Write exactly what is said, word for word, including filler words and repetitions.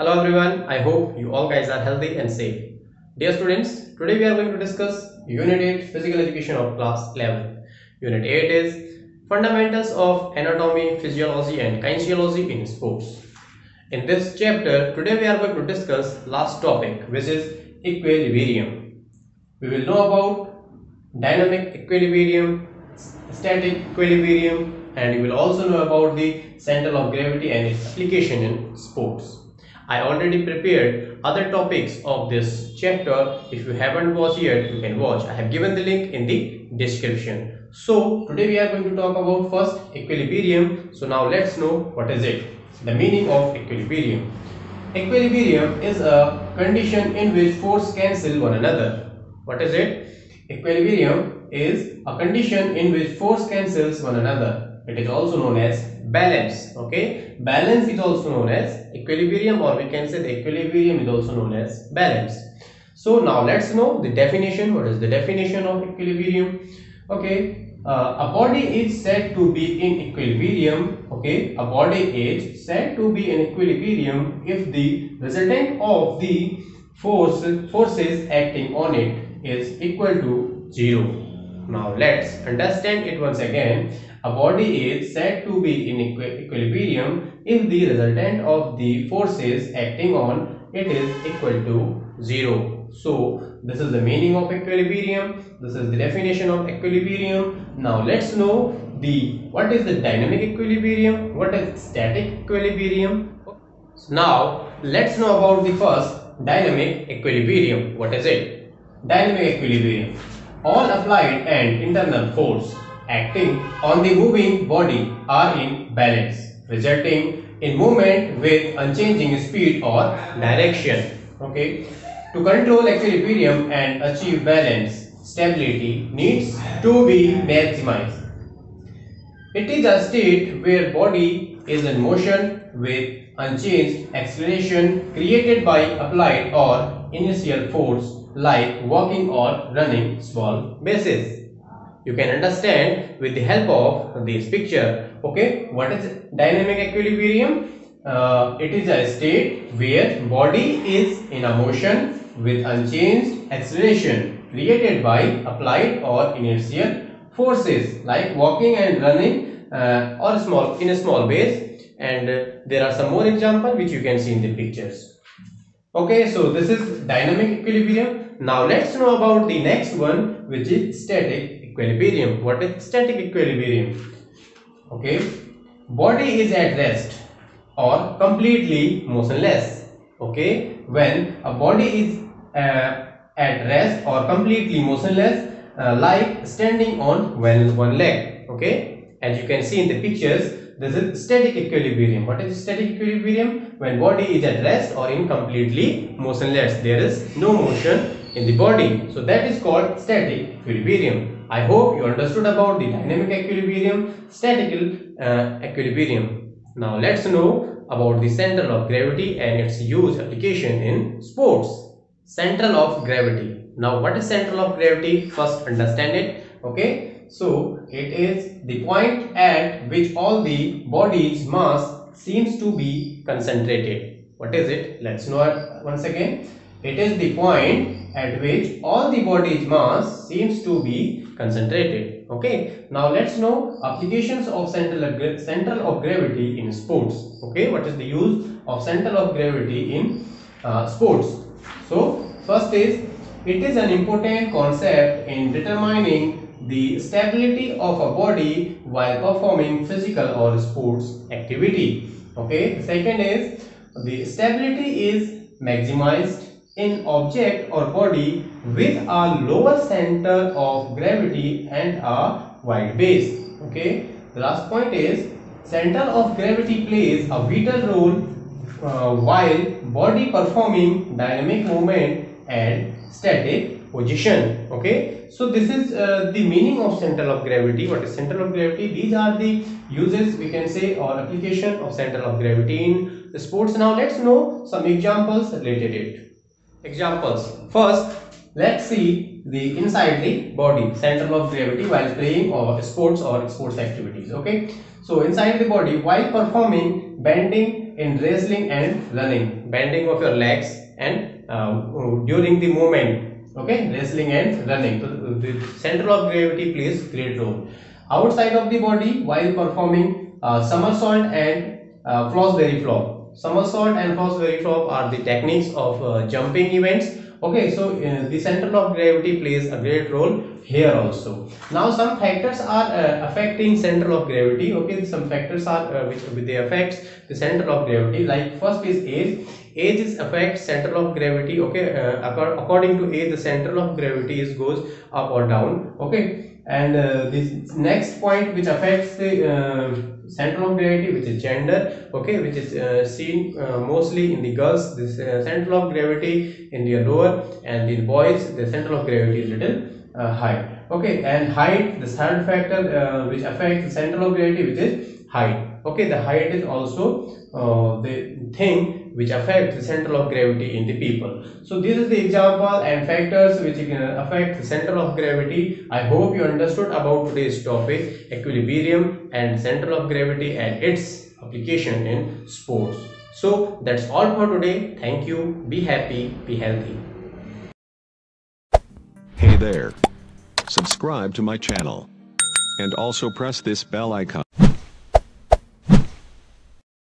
Hello everyone, I hope you all guys are healthy and safe. Dear students, today we are going to discuss Unit eight Physical Education of Class eleven. Unit eight is Fundamentals of Anatomy, Physiology and Kinesiology in Sports. In this chapter, today we are going to discuss last topic, which is equilibrium. We will know about dynamic equilibrium, static equilibrium, and you will also know about the center of gravity and its application in sports. I already prepared other topics of this chapter. If you haven't watched yet, you can watch. I have given the link in the description. So today we are going to talk about first equilibrium. So now let's know what is it. The meaning of equilibrium. Equilibrium is a condition in which forces cancel one another. What is it? Equilibrium is a condition in which force cancels one another. It is also known as balance. Okay, balance is also known as equilibrium, or we can say the equilibrium is also known as balance. So now let's know the definition. What is the definition of equilibrium? Okay, uh, a body is said to be in equilibrium. Okay, a body is said to be in equilibrium if the resultant of the force forces acting on it is equal to zero. Now let's understand it once again. A body is said to be in equi equilibrium if the resultant of the forces acting on it is equal to zero. So this is the meaning of equilibrium. This is the definition of equilibrium. Now let's know the what is the dynamic equilibrium, what is static equilibrium. Now let's know about the first dynamic equilibrium. What is it? Dynamic equilibrium. All applied and internal force acting on the moving body are in balance, resulting in movement with unchanging speed or direction. Okay, to control equilibrium and achieve balance, stability needs to be maximized. It is a state where body is in motion with unchanged acceleration created by applied or inertial force, like walking or running small bases. You can understand with the help of this picture. Okay, what is dynamic equilibrium? Uh, it is a state where body is in a motion with unchanged acceleration created by applied or inertial forces like walking and running uh, or small in a small base, and uh, there are some more examples which you can see in the pictures. Okay, so this is dynamic equilibrium. Now let's know about the next one, which is static equilibrium. What is static equilibrium? Okay, body is at rest or completely motionless. Okay, when a body is uh, at rest or completely motionless, uh, like standing on well one leg. Okay, as you can see in the pictures, this is static equilibrium. What is static equilibrium? When body is at rest or in completely motionless, there is no motion in the body. So that is called static equilibrium. I hope you understood about the dynamic equilibrium, static uh, equilibrium. Now let's know about the center of gravity and its use application in sports. Central of gravity. Now what is central of gravity? First understand it. Okay. So it is the point at which all the body's mass seems to be concentrated. What is it? Let's know it once again. It is the point at which all the body's mass seems to be concentrated. Okay. Now let's know applications of central of, central of gravity in sports. Okay. What is the use of central of gravity in uh, sports? So first is, it is an important concept in determining the stability of a body while performing physical or sports activity. Okay, second is, the stability is maximized in object or body with a lower center of gravity and a wide base. Okay, the last point is, center of gravity plays a vital role uh, while body performing dynamic movement and static position. Okay, so this is uh, the meaning of center of gravity. What is center of gravity? These are the uses, we can say, or application of center of gravity in sports. Now let's know some examples related it. Examples. First, let's see the inside the body center of gravity while playing or sports or sports activities. Okay, so inside the body while performing bending in wrestling and running, bending of your legs and uh, during the movement. Okay, wrestling and running. So the center of gravity plays great role. Outside of the body while performing uh, somersault and uh, Fosbury flop. Somersault and Fosbury flop are the techniques of uh, jumping events. Okay, so uh, the center of gravity plays a great role here also. Now some factors are uh, affecting center of gravity. Okay, some factors are uh, which they affects the center of gravity. Like first is age. Age is affects center of gravity. Okay, uh, according to age, the center of gravity is goes up or down. Okay, and uh, this next point which affects the uh, center of gravity, which is gender, okay, which is uh, seen uh, mostly in the girls, this uh, center of gravity in the lower, and the boys, the center of gravity is little uh, high. Okay, and height, the third factor uh, which affects the center of gravity, which is height. Okay, the height is also uh, the thing which affects the center of gravity in the people. So this is the example and factors which can affect the center of gravity. I hope you understood about today's topic, equilibrium and center of gravity and its application in sports. So that's all for today. Thank you. Be happy, be healthy. Hey there, subscribe to my channel and also press this bell icon.